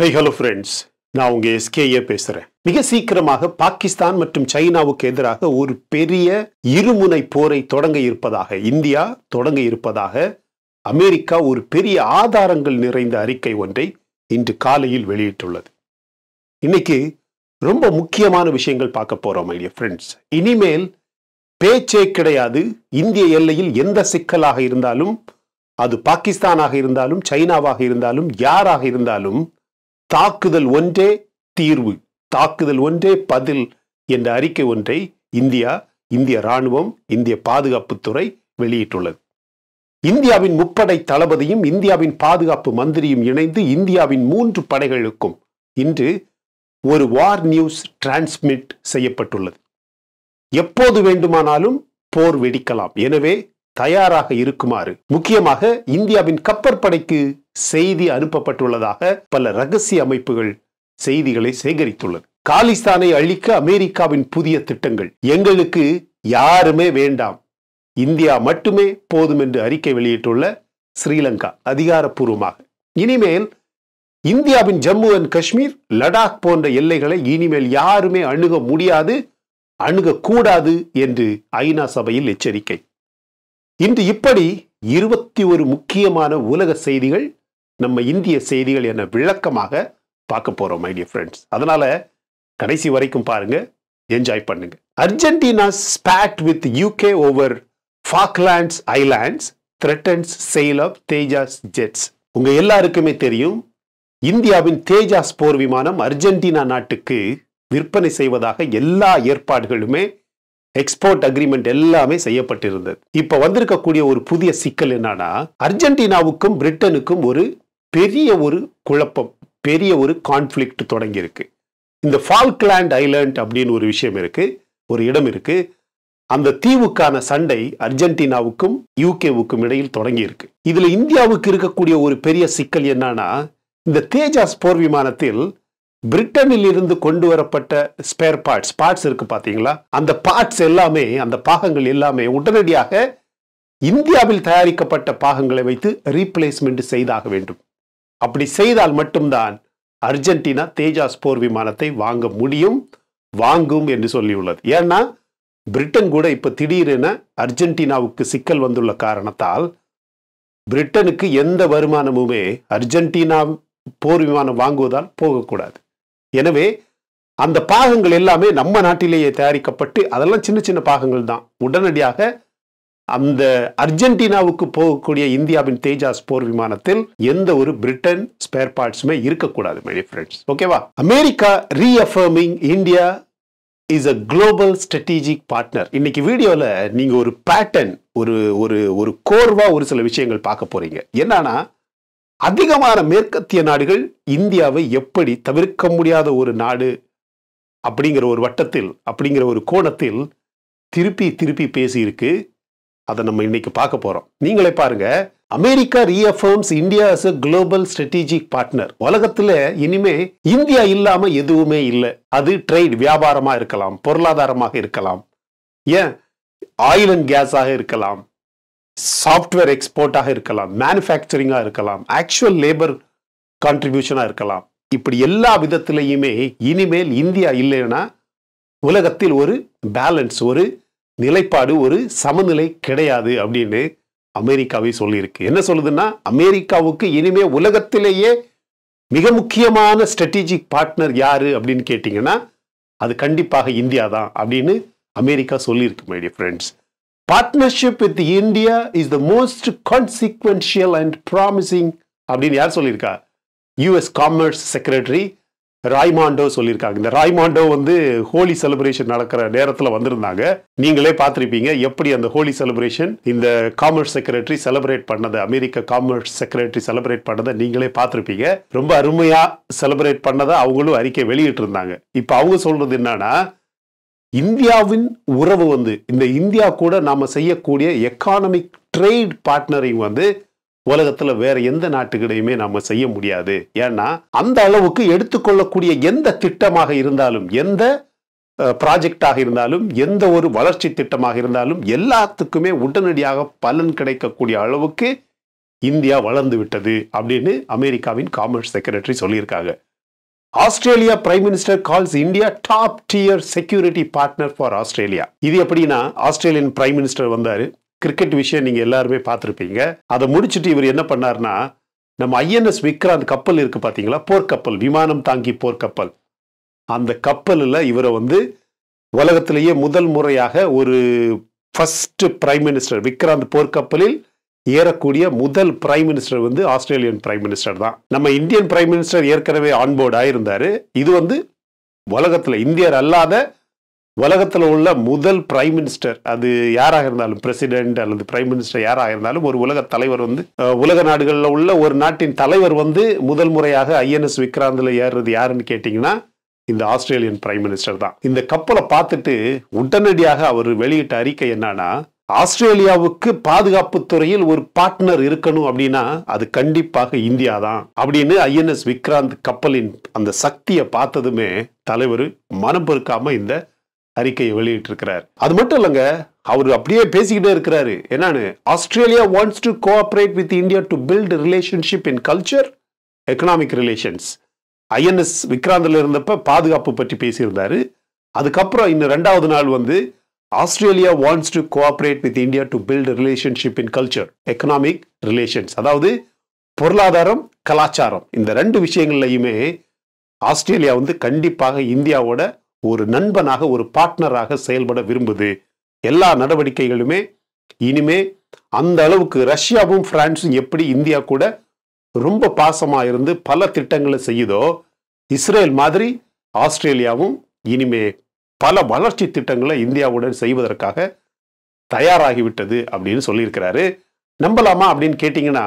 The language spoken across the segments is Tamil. Hey, hello friends. Now, we are going to talk about Pakistan and China. India is America ஒரு பெரிய ஆதாரங்கள் நிறைந்த அறிக்கை ஒன்றை இன்று காலையில் வெளியிட்டுள்ளது. இன்னைக்கு ரொம்ப முக்கியமான விஷயங்கள் பார்க்க போறோம் my dear friends. இனிமேல் பேச்சே கிடையாது. இந்திய எல்லையில் எந்த சிக்கலாக இருந்தாலும் அது பாகிஸ்தானாக இருந்தாலும் சைனாவாக இருந்தாலும் யாராக இருந்தாலும் தாக்குதல் ஒன்றே தீர்வு. தாக்குதல் ஒன்றே பதில் என்ற அறிக்கை ஒன்றை இந்தியா, இந்திய ராணுவம், இந்திய பாதுகாப்புத் துறை வெளியிட்டுள்ளது. இந்தியாவின் முப்படை தளபதியும் இந்தியாவின் பாதுகாப்பு மந்திரியும் இணைந்து இந்தியாவின் 3 படைகளுக்கும் இன்று ஒரு வார் நியூஸ் டிரான்ஸ்மிட் செய்யப்பட்டுள்ளது. எப்போது வேண்டுமானாலும் போர் வெடிக்கலாம், எனவே தயாராக இருக்குமாறு முக்கியமாக இந்தியாவின் கப்பற்படைக்கு செய்தி அனுப்பப்பட்டுள்ளதாக பல ரகசிய அமைப்புகள் செய்திகளை சேகரித்துள்ளது. காலிஸ்தானை அழிக்க அமெரிக்காவின் புதிய திட்டங்கள், எங்களுக்கு யாருமே வேண்டாம், இந்தியா மட்டுமே போதும் என்று அறிக்கை வெளியிட்டுள்ள ஸ்ரீலங்கா அதிகாரப்பூர்வமாக இனிமேல் இந்தியாவின் ஜம்மு அண்ட் காஷ்மீர், லடாக் போன்ற எல்லைகளை இனிமேல் யாருமே அணுக முடியாது, அணுகக்கூடாது என்று ஐநா சபையில் எச்சரிக்கை. இன்று இப்படி 21 முக்கியமான உலக செய்திகள், நம்ம இந்திய செய்திகள் என விளக்கமாக பார்க்க போறோம் my dear friends. அதனால கடைசி வரைக்கும் பாருங்க, என்ஜாய் பண்ணுங்க. Argentina spat with UK over Falklands Islands threatens sale of Tejas jets. உங்க எல்லாருக்குமே தெரியும், இந்தியாவின் தேஜாஸ் போர் விமானம் அர்ஜென்டினா நாட்டுக்கு விற்பனை செய்வதாக எல்லா ஏற்பாடுகளுமே, எக்ஸ்போர்ட் அக்ரிமெண்ட் எல்லாமே செய்யப்பட்டிருந்தது. இப்ப வந்திருக்கக்கூடிய ஒரு புதிய சிக்கல் என்னன்னா, அர்ஜென்டினாவுக்கும் பிரிட்டனுக்கும் ஒரு பெரிய ஒரு குழப்பம், பெரிய ஒரு கான்ஃப்ளிக்ட் தொடங்கி இருக்கு. இந்த ஃபால்க்லாண்ட் ஐலண்ட் அப்படின்னு ஒரு விஷயம் இருக்கு, ஒரு இடம் இருக்கு. அந்த தீவுக்கான சண்டை அர்ஜென்டினாவுக்கும் UKவுக்கும் இடையில் தொடங்கி இருக்கு. இதுல இந்தியாவுக்கு இருக்கக்கூடிய ஒரு பெரிய சிக்கல் என்னன்னா, இந்த தேஜாஸ் போர் விமானத்தில் பிரிட்டனில் இருந்து கொண்டு வரப்பட்ட ஸ்பேர் பார்ட்ஸ் இருக்கு பாத்தீங்களா, அந்த பார்ட்ஸ் எல்லாமே, அந்த பாகங்கள் எல்லாமே உடனடியாக இந்தியாவில் தயாரிக்கப்பட்ட பாகங்களை வைத்து ரீப்ளேஸ்மெண்ட் செய்தாக வேண்டும். அப்படி செய்தால் மட்டும்தான் அர்ஜென்டினா தேஜாஸ் போர் விமானத்தை வாங்க முடியும், வாங்கும் என்று சொல்லியுள்ளது. ஏன்னா பிரிட்டன் கூட இப்ப திடீரென அர்ஜென்டினாவுக்கு சிக்கல் வந்துள்ள காரணத்தால் பிரிட்டனுக்கு எந்த வருமானமுமே அர்ஜென்டினா போர் விமானம் வாங்குவதால் போகக்கூடாது. எனவே அந்த பாகங்கள் எல்லாமே நம்ம நாட்டிலேயே தயாரிக்கப்பட்டு, அதெல்லாம் சின்ன சின்ன பாகங்கள் தான், உடனடியாக அந்த அர்ஜென்டினாவுக்கு போகக்கூடிய இந்தியாவின் தேஜாஸ் போர் விமானத்தில் எந்த ஒரு பிரிட்டன் ஸ்பேர் பார்ட்ஸுமே இருக்கக்கூடாது my friends. ஓகேவா? America reaffirming India is a global strategic partner. இன்னைக்கு வீடியோல நீங்க ஒரு பேட்டர்ன், ஒரு கோர்வா ஒரு சில விஷயங்கள் பார்க்க போறீங்க. என்னன்னா, அதிகமான மேற்கத்திய நாடுகள் இந்தியாவை எப்படி தவிர்க்க முடியாத ஒரு நாடு அப்படிங்கிற ஒரு வட்டத்தில், அப்படிங்கிற ஒரு கோணத்தில் திருப்பி திருப்பி பேசியிருக்கு. அதை நம்ம இன்னைக்கு பார்க்க போறோம். நீங்களே பாருங்க, America reaffirms India as a global strategic partner. உலகத்துல இனிமே இந்தியா இல்லாம எதுவுமே இல்லை. அது ட்ரேட், வியாபாரமா இருக்கலாம், பொருளாதாரமாக இருக்கலாம், ஏன் ஆயில் அண்ட் கேஸாக இருக்கலாம், சாஃப்ட்வேர் எக்ஸ்போர்ட்டாக இருக்கலாம், மேனுஃபேக்சரிங்கா இருக்கலாம், ஆக்சுவல் லேபர் கான்ட்ரிபியூஷனா இருக்கலாம். இப்படி எல்லா விதத்திலையுமே இனிமேல் இந்தியா இல்லைன்னா உலகத்தில் ஒரு பேலன்ஸ், ஒரு நிலைப்பாடு, ஒரு சமநிலை கிடையாது அப்படின்னு அமெரிக்காவை சொல்லியிருக்கு. என்ன சொல்லுதுன்னா, அமெரிக்காவுக்கு இனிமே உலகத்திலேயே மிக முக்கியமான ஸ்ட்ராட்டஜிக் பார்ட்னர் யாரு அப்படின்னு கேட்டீங்கன்னா அது கண்டிப்பாக இந்தியா தான் அப்படின்னு அமெரிக்கா சொல்லியிருக்கு my dear friends. Partnership with India is the most consequential and promising அப்படின்னு யார் சொல்லியிருக்கா? US காமர்ஸ் செக்ரட்டரி ராய்மாண்டோ சொல்லியிருக்காங்க. இந்த ராய்மாண்டோ ஹோலி செலிப்ரேஷன் நடக்கிற நேரத்தில் வந்திருந்தாங்க. நீங்களே பார்த்துருப்பீங்க எப்படி அந்த ஹோலி செலிப்ரேஷன் இந்த காமர்ஸ் செக்ரட்டரி செலிப்ரேட் பண்ணதை, அமெரிக்க காமர்ஸ் செக்ரட்டரி செலிப்ரேட் பண்ணதை நீங்களே பார்த்துருப்பீங்க. ரொம்ப அருமையா செலிப்ரேட் பண்ணதை அவங்களும் அறிக்கை வெளியிட்டு இருந்தாங்க. இப்போ அவங்க சொல்றது என்னன்னா, இந்தியாவின் உறவு இந்த இந்தியா கூட நாம செய்யக்கூடிய எக்கானமிக் ட்ரேட் பார்ட்னரிங் உலகத்துல வேற எந்த நாட்டுக்கிடையுமே நாம செய்ய முடியாது. ஏன்னா அந்த அளவுக்கு எடுத்துக்கொள்ளக்கூடிய எந்த திட்டமாக இருந்தாலும், எந்த ப்ராஜெக்டாக இருந்தாலும், எந்த ஒரு வளர்ச்சி திட்டமாக இருந்தாலும் எல்லாத்துக்குமே உடனடியாக பலன் கிடைக்கக்கூடிய அளவுக்கு இந்தியா வளர்ந்து விட்டது அப்படின்னு அமெரிக்காவின் காமர்ஸ் செக்ரட்டரி சொல்லியிருக்காங்க. Australia Prime Minister calls India top-tier security partner for Australia. This is Australian Prime Minister vandar. Cricket vision you all may have seen. That's why we have INS Vikrant couple, poor couple, Vimanam Tanki poor couple. And the couple இவர வந்து உலகத்திலேயே முதல் முறையாக ஒரு first Prime Minister விக்ராந்த் போர் கப்பலில் ஏறக்கூடிய முதல் Prime Minister வந்து ஆஸ்திரேலியன் Prime Minister தான். நம்ம இந்தியன் Prime Minister ஏற்கனவே ஆன் போர்ட் ஆயிருந்தாரு. இது வந்து உலகத்துல இந்தியர் அல்லாத உலகத்துல உள்ள முதல் Prime Minister. அது யாராக இருந்தாலும் பிரசிடென்ட் அல்லது Prime Minister யாராக இருந்தாலும் ஒரு உலக தலைவர் வந்து உலக நாடுகள்ல உள்ள ஒரு நாட்டின் தலைவர் வந்து முதல் முறையாக ஐஎன்எஸ் விக்ராந்த்ல ஏறுறது யாருன்னு கேட்டிங்கன்னா இந்த ஆஸ்திரேலியன் பிரைம் மினிஸ்டர் தான். இந்த கப்பலை பார்த்துட்டு உடனடியாக அவர் வெளியிட்ட அறிக்கை என்னன்னா ஆஸ்திரேலியாவுக்கு பாதுகாப்பு துறையில் ஒரு பார்ட்னர் இருக்கணும் அப்படினா அது கண்டிப்பாக இந்தியா தான் அப்படின்னு ஐஎன்எஸ் விக்ராந்த் கப்பலின் அந்த சக்தியை பார்த்ததுமே தலைவர் மனம் பொறுக்காம இந்த அறிக்கையை வெளியிட்டு இருக்கிறார். அது மட்டும் இல்லங்க அவர் அப்படியே பேசிக்கிட்டே இருக்கிறாரு. என்னன்னு Australia wants to cooperate with India to build a relationship in culture, economic relations. INS விக்ராந்தில் இருந்தப்ப பாதுகாப்பு பற்றி பேசியிருந்தாரு. அதுக்கப்புறம் இன்னும் இரண்டாவது நாள் வந்து Australia wants to cooperate with India to build a relationship in culture, economic relations. அதாவது பொருளாதாரம் கலாச்சாரம் இந்த ரெண்டு விஷயங்கள்லயுமே ஆஸ்திரேலியா வந்து கண்டிப்பாக இந்தியாவோட ஒரு நண்பனாக ஒரு பார்ட்னராக செயல்பட விரும்புது. எல்லா நடவடிக்கைகளுமே இனிமே அந்த அளவுக்கு ரஷ்யாவும் பிரான்ஸும் எப்படி இந்தியா கூட ரொம்ப பாசமா இருந்து பல திட்டங்களை செய்யுதோ இஸ்ரேல் மாதிரி ஆஸ்திரேலியாவும் இனிமே பல வளர்ச்சி திட்டங்களை இந்தியாவுடன் செய்வதற்காக தயாராகிவிட்டது அப்படின்னு சொல்லியிருக்கிறாரு. நம்பலாமா அப்படின்னு கேட்டிங்கன்னா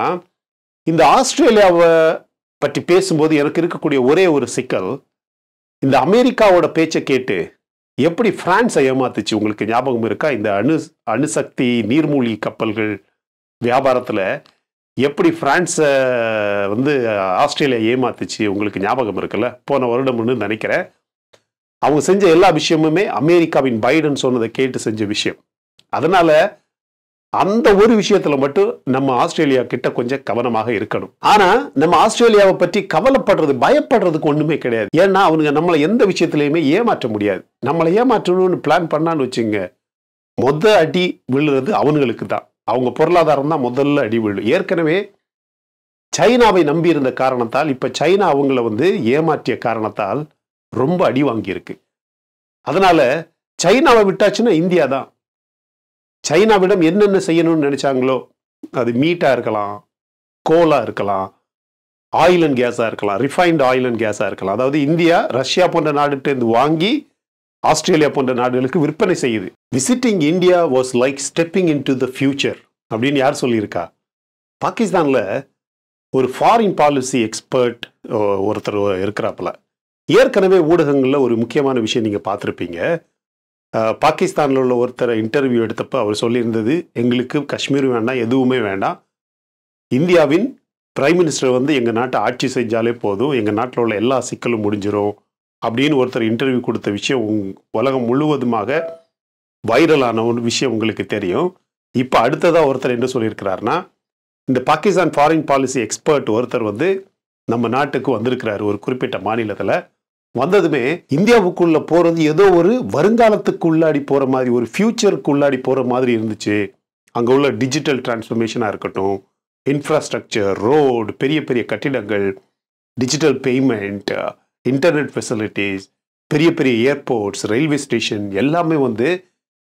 இந்த ஆஸ்திரேலியாவை பற்றி பேசும்போது எனக்கு இருக்கக்கூடிய ஒரே ஒரு சிக்கல் இந்த அமெரிக்காவோட பேச்சை கேட்டு எப்படி பிரான்ஸை ஏமாத்துச்சு உங்களுக்கு ஞாபகம் இருக்கா? இந்த அணுசக்தி நீர்மூழ்கி கப்பல்கள் வியாபாரத்தில் எப்படி பிரான்ஸை வந்து ஆஸ்திரேலியா ஏமாத்துச்சு உங்களுக்கு ஞாபகம் இருக்குல்ல? போன வருடம்னு நினைக்கிறேன். அவங்க செஞ்ச எல்லா விஷயமுமே அமெரிக்காவின் பைடன் சொன்னதை கேட்டு செஞ்ச விஷயம். அதனால அந்த ஒரு விஷயத்துல மட்டும் நம்ம ஆஸ்திரேலியா கிட்ட கொஞ்சம் கவனமாக இருக்கணும். ஆனா நம்ம ஆஸ்திரேலியாவை பற்றி கவலைப்படுறது பயப்படுறதுக்கு ஒண்ணுமே கிடையாது. ஏன்னா அவனுங்க நம்மளை எந்த விஷயத்திலையுமே ஏமாற்ற முடியாது. நம்மளை ஏமாற்றணும்னு பிளான் பண்ணான்னு வச்சுங்க மொத்த அடி விழுறது அவங்களுக்கு தான். அவங்க பொருளாதாரம் தான் முதல்ல அடி விழும். ஏற்கனவே சைனாவை நம்பி இருந்த காரணத்தால் இப்ப சைனா அவங்கள வந்து ஏமாற்றிய காரணத்தால் ரொம்ப அடி வாங்கியிருக்கு. அதனால சைனாவை விட்டாச்சுன்னா இந்தியா தான். சைனாவிடம் என்னென்ன செய்யணும்னு நினைச்சாங்களோ அது மீட்டா இருக்கலாம், கோலா இருக்கலாம், ஆயில் அண்ட் கேஸா இருக்கலாம், ரிஃபைன்டு ஆயில் அண்ட் கேஸா இருக்கலாம். அதாவது இந்தியா ரஷ்யா போன்ற நாடுகிட்டேருந்து வாங்கி ஆஸ்திரேலியா போன்ற நாடுகளுக்கு விற்பனை செய்யுது. Visiting India was like stepping into the future அப்படின்னு யார் சொல்லியிருக்கா? பாகிஸ்தானில் ஒரு ஃபாரின் பாலிசி எக்ஸ்பர்ட் ஒருத்தர் இருக்கிறாப்புல. ஏற்கனவே ஊடகங்களில் ஒரு முக்கியமான விஷயம் நீங்கள் பார்த்துருப்பீங்க. பாகிஸ்தானில் உள்ள ஒருத்தரை இன்டர்வியூ எடுத்தப்போ அவர் சொல்லியிருந்தது எங்களுக்கு காஷ்மீர் வேண்டாம், எதுவுமே வேண்டாம், இந்தியாவின் பிரைம் மினிஸ்டர் வந்து எங்கள் நாட்டை ஆட்சி செஞ்சாலே போதும், எங்கள் நாட்டில் உள்ள எல்லா சிக்கலும் முடிஞ்சிடும் அப்படின்னு ஒருத்தர் இன்டர்வியூ கொடுத்த விஷயம் உலகம் முழுவதுமாக வைரலான ஒரு விஷயம் உங்களுக்கு தெரியும். இப்போ அடுத்ததாக ஒருத்தர் என்ன சொல்லியிருக்கிறாருன்னா இந்த பாகிஸ்தான் ஃபாரின் பாலிசி எக்ஸ்பர்ட் ஒருத்தர் வந்து நம்ம நாட்டுக்கு வந்திருக்கிறாரு. ஒரு குறிப்பிட்ட மாநிலத்தில் வந்ததுமே இந்தியாவுக்குள்ளே போகிறது ஏதோ ஒரு வருங்காலத்துக்கு உள்ளாடி போகிற மாதிரி, ஒரு ஃப்யூச்சருக்கு உள்ளாடி போகிற மாதிரி இருந்துச்சு. அங்கே உள்ள டிஜிட்டல் டிரான்ஸ்ஃபர்மேஷனாக இருக்கட்டும், இன்ஃப்ராஸ்ட்ரக்சர், ரோடு, பெரிய பெரிய கட்டிடங்கள், டிஜிட்டல் பேமெண்ட், இன்டர்நெட் ஃபெசிலிட்டிஸ், பெரிய பெரிய ஏர்போர்ட்ஸ், ரயில்வே ஸ்டேஷன் எல்லாமே வந்து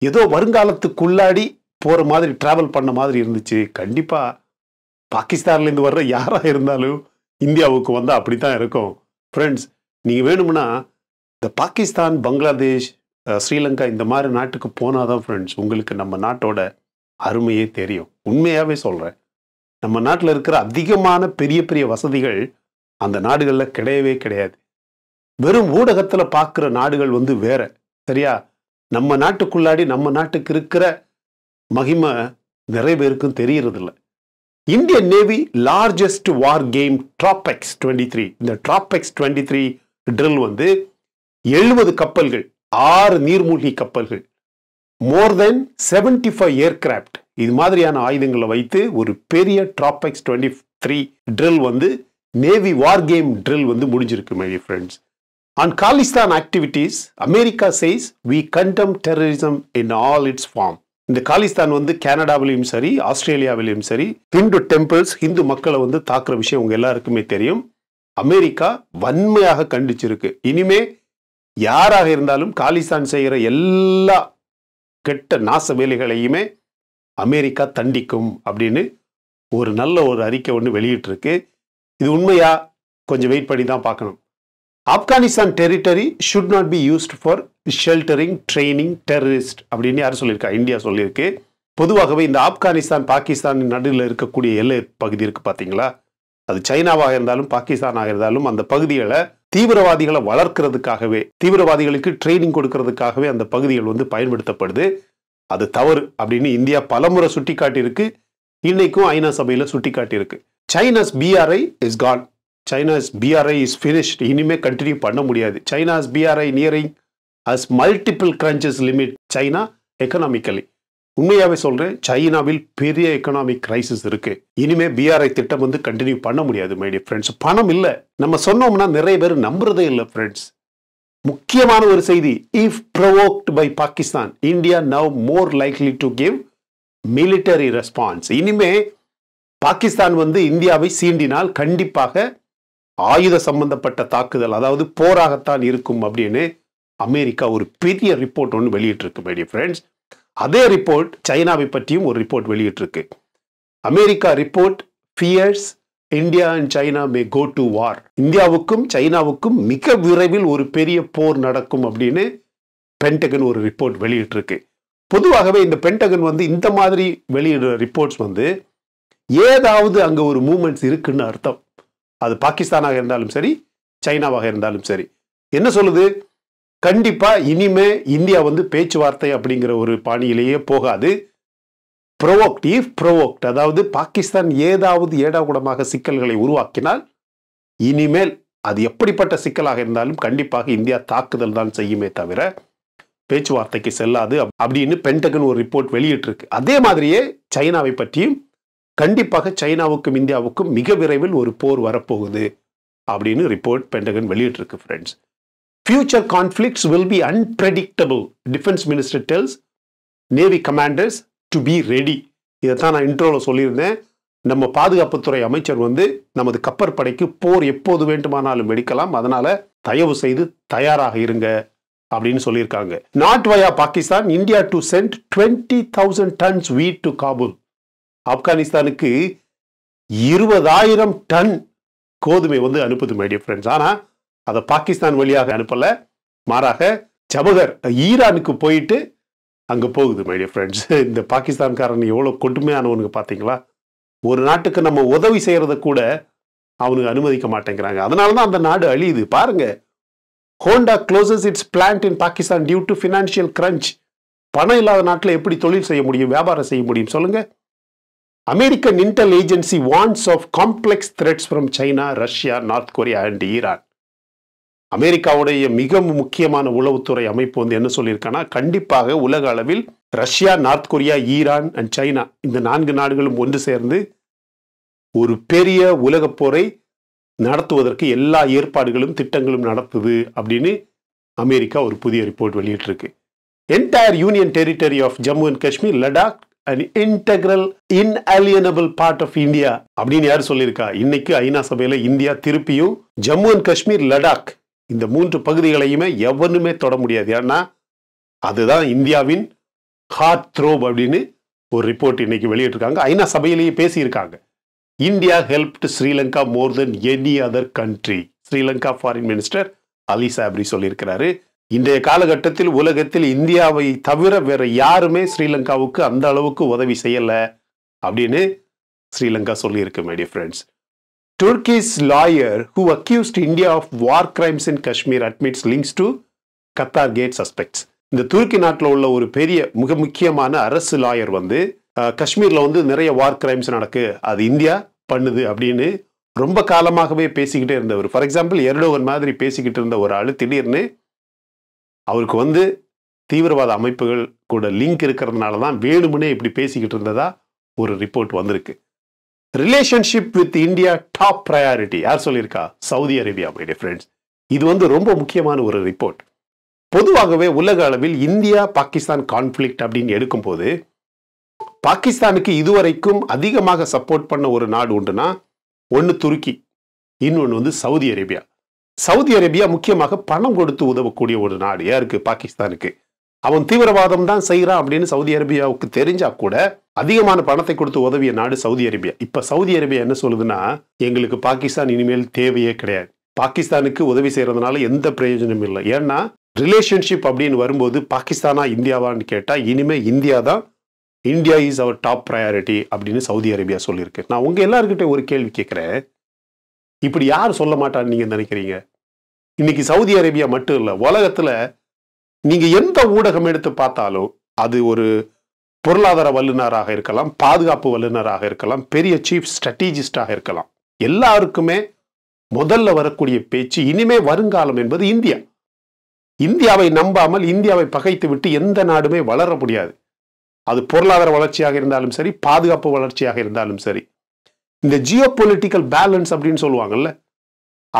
ஏதோ வருங்காலத்துக்குள்ளாடி போகிற மாதிரி ட்ராவல் பண்ண மாதிரி இருந்துச்சு. கண்டிப்பாக பாகிஸ்தான்லேருந்து வர்ற யாராக இருந்தாலும் இந்தியாவுக்கு வந்தால் அப்படி தான் இருக்கும். ஃப்ரெண்ட்ஸ், நீங்கள் வேணும்னா இந்த பாகிஸ்தான், பங்களாதேஷ், ஸ்ரீலங்கா இந்த மாதிரி நாட்டுக்கு போனால் தான் ஃப்ரெண்ட்ஸ் உங்களுக்கு நம்ம நாட்டோட அருமையே தெரியும். உண்மையாகவே சொல்கிறேன், நம்ம நாட்டில் இருக்கிற அதிகமான பெரிய பெரிய வசதிகள் அந்த நாடுகளில் கிடையவே கிடையாது. வெறும் ஊடகத்தில் பார்க்குற நாடுகள் வந்து வேற, சரியா? நம்ம நாட்டுக்குள்ளாடி நம்ம நாட்டுக்கு இருக்கிற மகிமை நிறைய பேருக்கும் தெரியறதில்ல. Indian Navy largest war game TROPEX 23, இந்த ட்ராபெக்ஸ் 23 ட்ரில் வந்து 70 கப்பல்கள், 6 நீர்மூழ்கி கப்பல்கள், மோர் தென் 75 ஏர்கிராப்ட் இது மாதிரியான ஆயுதங்களை வைத்து ஒரு பெரிய ட்ராபெக்ஸ் 23 ட்ரில் வந்து Navy war game drill vandu mudinjirukku, my dear friends. On Khalistan activities, America says we condemn terrorism in all its form. In the Khalistan vandu Canada vilum sari, Australia vilum sari, Hindu temples, Hindu makkala vandu thaakra vishayam unga ellarkume theriyum. America vanmaiyaga kandichirukku. Inime yaraga irundalum Khalistan seiyra ella ketta naasa veligalaiyume America thandikkum appadinu ஒரு நல்ல ஒரு அறிக்கை ஒன்னு வெளியிட்டிருக்கு. இது உண்மையா? கொஞ்சம் வெயிட் பண்ணி தான் பார்க்கணும். Afghanistan territory should not be used for sheltering, training terrorists அப்படினு யார் சொல்லிருக்கா? இந்தியா சொல்லிருக்கு. பொதுவாகவே இந்த ஆப்கானிஸ்தான் பாகிஸ்தானின் நடுவுல இருக்கக்கூடிய எல்லை பகுதி இருக்கு பாத்தீங்களா? அது சைனாவாக இருந்தாலும் பாகிஸ்தானாக இருந்தாலும் அந்த பகுதிகளை தீவிரவாதிகளை வளர்க்கிறதுக்காகவே தீவிரவாதிகளுக்கு ட்ரெய்னிங் கொடுக்கிறதுக்காகவே அந்த பகுதிகள் வந்து பயன்படுத்தப்படுது. அது தவறு அப்படினு இந்தியா பலமுறை சுட்டிக்காட்டி இருக்கு. இன்னைக்கும் ஐநா சபையில சுட்டிக்காட்டி இருக்கு. China's BRI is gone. China's BRI is finished. இனிமே continue பண்ண முடியாது. China's BRI nearing as multiple crunches limit China economically. உண்மையாவே சொல்றேன், சைனாவில் பெரிய எகனாமிக் கிரைசிஸ் இருக்கு. இனிமே BRI திட்டம் வந்து கண்டினியூ பண்ண முடியாது my dear friends. பணம் இல்ல. நம்ம சொன்னோம்னா நிறைய பேர் நம்புறதே இல்ல friends. முக்கியமான ஒரு செய்தி, if provoked by Pakistan, India now more likely to give military response. இனிமே பாகிஸ்தான் வந்து இந்தியாவை சீண்டினால் கண்டிப்பாக ஆயுத சம்பந்தப்பட்ட தாக்குதல் அதாவது போராகத்தான் இருக்கும் அப்படின்னு அமெரிக்கா ஒரு பெரிய ரிப்போர்ட் ஒன்று வெளியிட்டிருக்கு my dear friends. அதே ரிப்போர்ட் சைனாவை பற்றியும் ஒரு ரிப்போர்ட் வெளியிட்டிருக்கு. America report fears India and China may go to war. இந்தியாவுக்கும் சைனாவுக்கும் மிக விரைவில் ஒரு பெரிய போர் நடக்கும் அப்படின்னு பென்டகன் ஒரு ரிப்போர்ட் வெளியிட்டிருக்கு. பொதுவாகவே இந்த பென்டகன் வந்து இந்த மாதிரி வெளியிடுற ரிப்போர்ட்ஸ் வந்து ஏதாவது அங்க ஒரு மூவ்மெண்ட்ஸ் இருக்குன்னு அர்த்தம். அது பாகிஸ்தானாக இருந்தாலும் சரி சைனாவாக இருந்தாலும் சரி. என்ன சொல்லுது? கண்டிப்பா இனிமே இந்தியா வந்து பேச்சுவார்த்தை அப்படிங்கிற ஒரு பாணியிலேயே போகாது. ப்ரோவோக்ட், இஃப் ப்ரோவோக்ட் அதாவது பாகிஸ்தான் ஏதாவது ஏடாகுடமாக சிக்கல்களை உருவாக்கினால் இனிமேல் அது எப்படிப்பட்ட சிக்கலாக இருந்தாலும் கண்டிப்பாக இந்தியா தாக்குதல் தான் செய்யுமே தவிர பேச்சுவார்த்தைக்கு செல்லாது அப்படின்னு பென்டகன் ஒரு ரிப்போர்ட் வெளியிட்டிருக்கு. அதே மாதிரியே சைனாவை பற்றியும் கண்டிப்பாக சைனாவுக்கும் இந்தியாவுக்கும் மிக விரைவில் ஒரு போர் வரப்போகுது அப்படின்னு ரிப்போர்ட் பென்டகன் வெளியிட்டிருக்கு friends. Future conflicts will be unpredictable. Defence minister tells navy commanders to be ready. இதை தான் நான் இன்ட்ரோவில் சொல்லியிருந்தேன். நம்ம பாதுகாப்புத்துறை அமைச்சர் வந்து நமது கப்பற்படைக்கு போர் எப்போது வேண்டுமானாலும் வெடிக்கலாம், அதனால தயவு செய்து தயாராக இருங்க அப்படின்னு சொல்லியிருக்காங்க. Not via Pakistan India to send 20,000 tons wheat to Kabul. ஆப்கானிஸ்தானுக்கு 20,000 டன் கோதுமை வந்து அனுப்புது my dear friends. ஆனா அதை பாகிஸ்தான் வழியாக அனுப்பல, மாறாக ஜபகர் ஈரானுக்கு போயிட்டு அங்க போகுது my dear friends. இந்த பாகிஸ்தான்காரன் எவ்வளவு கொடுமையானவனுக்கு பாத்தீங்களா? ஒரு நாட்டுக்கு நம்ம உதவி செய்யறத கூட அவனுக்கு அனுமதிக்க மாட்டேங்கிறாங்க. அதனாலதான் அந்த நாடு அழியுது பாருங்க. Honda closes its plant in Pakistan due to financial crunch. பணம் இல்லாத நாட்டில் எப்படி தொழில் செய்ய முடியும், வியாபாரம் செய்ய முடியும் சொல்லுங்க. American intel agency warns of complex threats from China, Russia, North Korea and Iran. அமெரிக்காவுடைய மிக முக்கியமான உளவுத்துறை அமைப்பு வந்து என்ன சொல்லியிருக்கானா, கண்டிப்பாக உலக அளவில் Russia, North Korea, Iran and China இந்த 4 நாடுகளும் ஒன்று சேர்ந்து ஒரு பெரிய உலக போரை நடத்துவதற்கு எல்லா ஏற்பாடுகளும் திட்டங்களும் நடத்துது அப்படின்னு அமெரிக்கா ஒரு புதிய ரிப்போர்ட் வெளியிட்டிருக்கு. Entire union territory of Jammu and Kashmir, Ladakh an integral inalienable part of India அப்படின்னு யார் சொல்லியிருக்கா? இன்னைக்கு ஐநா சபையில இந்தியா திருப்பியும் ஜம்மு அண்ட் காஷ்மீர், லடாக் இந்த 3 பகுதிகளையுமே எவனுமே தொட முடியாது, ஏன்னா அதுதான் இந்தியாவின் ஹார்ட் த்ரோப் அப்படின்னு ஒரு ரிப்போர்ட் இன்னைக்கு வெளியிட்டிருக்காங்க. ஐநா சபையிலேயே பேசியிருக்காங்க. India helped Sri Lanka more than any other country. Sri Lanka foreign minister Ali Sabry சொல்லியிருக்கிறாரு. இன்றைய காலகட்டத்தில் உலகத்தில் இந்தியாவை தவிர வேற யாருமே ஸ்ரீலங்காவுக்கு அந்த அளவுக்கு உதவி செய்யல அப்படின்னு ஸ்ரீலங்கா சொல்லியிருக்கு my dear friends. Turkey's lawyer who accused India of war crimes in Kashmir admits links to Qatar gate suspects. இந்த துருக்கி நாட்டில் உள்ள ஒரு பெரிய மிக முக்கியமான அரசு லாயர் வந்து காஷ்மீர்ல வந்து நிறைய வார் கிரைம்ஸ் நடக்கு, அது இந்தியா பண்ணுது அப்படின்னு ரொம்ப காலமாகவே பேசிக்கிட்டே இருந்தவர். ஃபார் எக்ஸாம்பிள் எர்டோகன் மாதிரி பேசிக்கிட்டு இருந்த ஒரு ஆளு திடீர்னு அவருக்கு வந்து தீவிரவாத அமைப்புகள் கூட லிங்க் இருக்கிறதுனால தான் வேணுமுனே இப்படி பேசிக்கிட்டு இருந்ததா ஒரு ரிப்போர்ட் வந்திருக்கு. relationship with India top priority. Yaar sollirka? Saudi Arabia, my dear friends. Idu vandu romba mukkiyamaana oru report. பொதுவாகவே உலக அளவில் இந்தியா பாகிஸ்தான் கான்ஃப்ளிக்ட் அப்படின்னு எடுக்கும்போது பாகிஸ்தானுக்கு இதுவரைக்கும் அதிகமாக சப்போர்ட் பண்ண ஒரு நாடு உண்டுனா ஒன்னு துருக்கி, இன்னொன்னு வந்து சவுதி அரேபியா. சவுதி அரேபியா முக்கியமாக பணம் கொடுத்து உதவக்கூடிய ஒரு நாடு யாருக்கு? பாகிஸ்தானுக்கு. அவன் தீவிரவாதம் தான் செய்யறான் அப்படின்னு சவுதி அரேபியாவுக்கு தெரிஞ்சா கூட அதிகமான பணத்தை கொடுத்து உதவிய நாடு சவுதி அரேபியா. இப்ப சவுதி அரேபியா என்ன சொல்லுதுன்னா, எங்களுக்கு பாகிஸ்தான் இனிமேல் தேவையே கிடையாது, பாகிஸ்தானுக்கு உதவி செய்யறதுனால எந்த பிரயோஜனமும் இல்லை. ஏன்னா ரிலேஷன்ஷிப் அப்படின்னு வரும்போது பாகிஸ்தானா இந்தியாவான்னு கேட்டால் இனிமே இந்தியா தான், India is our top priority அப்படின்னு சவுதி அரேபியா சொல்லியிருக்கு. நான் உங்கள் எல்லாருக்கிட்டே ஒரு கேள்வி கேட்குறேன், இப்படி யார் சொல்ல மாட்டான்னு நீங்கள் நினைக்கிறீங்க? இன்னைக்கு சவுதி அரேபியா மட்டும் இல்லை, உலகத்தில் நீங்கள் எந்த ஊடகம் எடுத்து பார்த்தாலும் அது ஒரு பொருளாதார வல்லுநராக இருக்கலாம், பாதுகாப்பு வல்லுநராக இருக்கலாம், பெரிய சீஃப் ஸ்ட்ராட்டஜிஸ்டாக இருக்கலாம், எல்லாருக்குமே முதல்ல வரக்கூடிய பேச்சு இனிமே வருங்காலம் என்பது இந்தியா. இந்தியாவை நம்பாமல் இந்தியாவை பகைத்து விட்டு எந்த நாடுமே வளர முடியாது. அது பொருளாதார வளர்ச்சியாக இருந்தாலும் சரி, பாதுகாப்பு வளர்ச்சியாக இருந்தாலும் சரி. இந்த ஜியோ பொலிட்டிக்கல் பேலன்ஸ் அப்படின்னு சொல்லுவாங்கல்ல,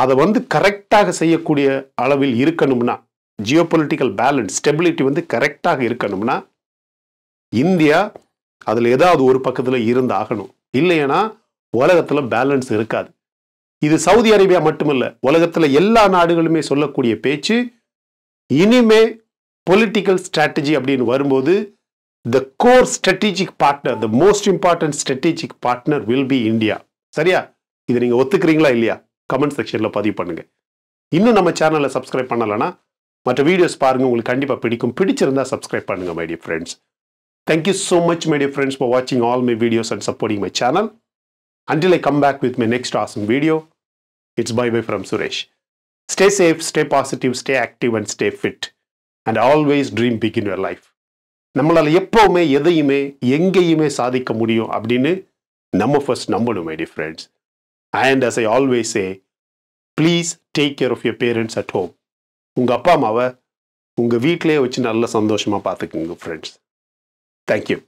அதை வந்து கரெக்டாக செய்யக்கூடிய அளவில் இருக்கணும்னா, ஜியோ பொலிட்டிக்கல் பேலன்ஸ் ஸ்டெபிலிட்டி வந்து கரெக்டாக இருக்கணும்னா இந்தியா அதில் ஏதாவது ஒரு பக்கத்தில் இருந்து ஆகணும். இல்லைன்னா உலகத்தில் பேலன்ஸ் இருக்காது. இது சவுதி அரேபியா மட்டுமில்லை, உலகத்தில் எல்லா நாடுகளுமே சொல்லக்கூடிய பேச்சு இனிமே பொலிட்டிக்கல் ஸ்ட்ராட்டஜி அப்படின்னு வரும்போது the core strategic partner, the most important strategic partner will be India. சரியா? இது நீங்கள் ஒத்துக்கிறீங்களா இல்லையா? கமெண்ட் செக்ஷனில் பதிவு பண்ணுங்கள். இன்னும் நம்ம சேனலை சப்ஸ்கிரைப் பண்ணலைன்னா மற்ற வீடியோஸ் பாருங்கள், உங்களுக்கு கண்டிப்பாக பிடிக்கும். பிடிச்சிருந்தா சப்ஸ்கிரைப் பண்ணுங்கள் my dear friends. Thank you so much my dear friends for வாட்சிங் all my videos and supporting my channel. Until I come back with my next awesome video, it's bye bye from Suresh. Stay safe, stay positive, stay active and stay fit. And always dream big in your life. நம்மளால் எப்பவுமே எதையுமே எங்கேயுமே சாதிக்க முடியும் அப்படின்னு நம்ம ஃபர்ஸ்ட் நம்பணும் my dear friends. And as I always say, please take care of your parents at home. உங்கள் அப்பா அம்மாவை உங்கள் வீட்டிலே வச்சு நல்லா சந்தோஷமாக பார்த்துக்குங்க ஃப்ரெண்ட்ஸ். Thank you.